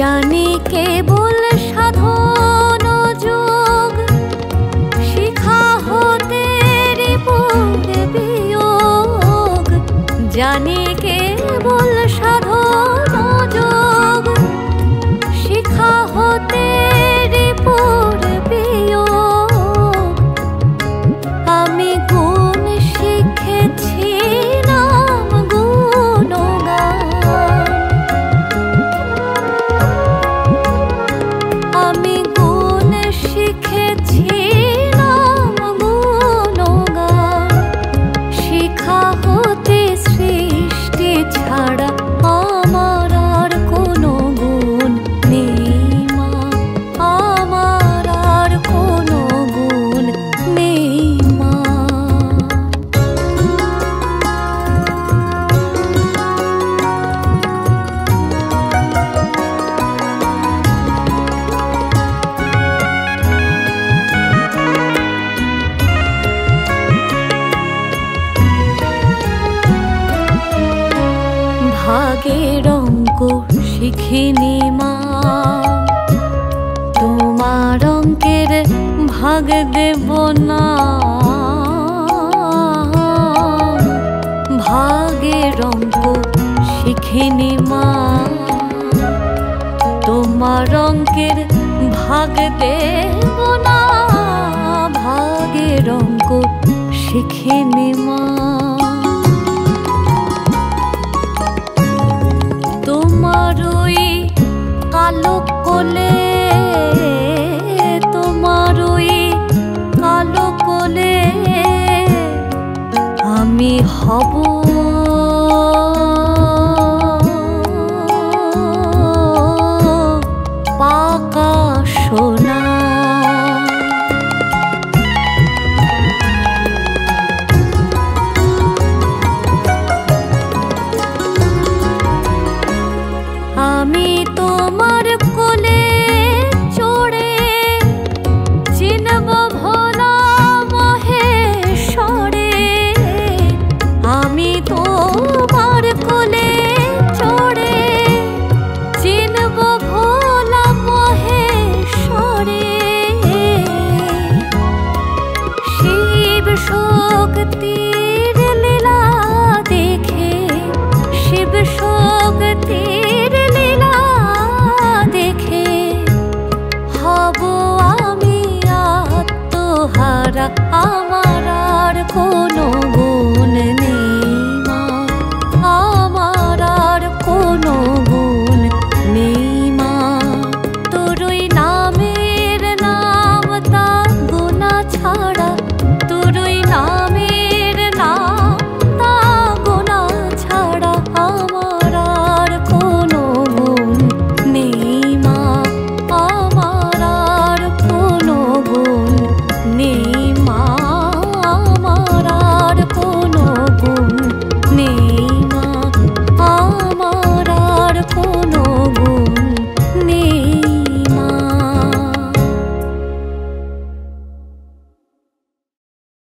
जाने केवल साधन जोग शिखा हो तेरी पूरे वियोग, जाने केवल साधन जोग शिखा हो तेरी पूरे वियोग। आमी गुण शिखेछि नाम गुणगान, आमी गुण शिखेछि नाम गुणगान। शिखा होते सृष्टि छाड़ा भागेर अंक शिखिनी मा, तोमार अंकेर भाग देव ना। भागेर अंक शिखिनी मा, तोमार अंकेर भाग देव ना। भागेर अंक शिखिनी मा, तुम्हारोई कालो कोले आमी हबो।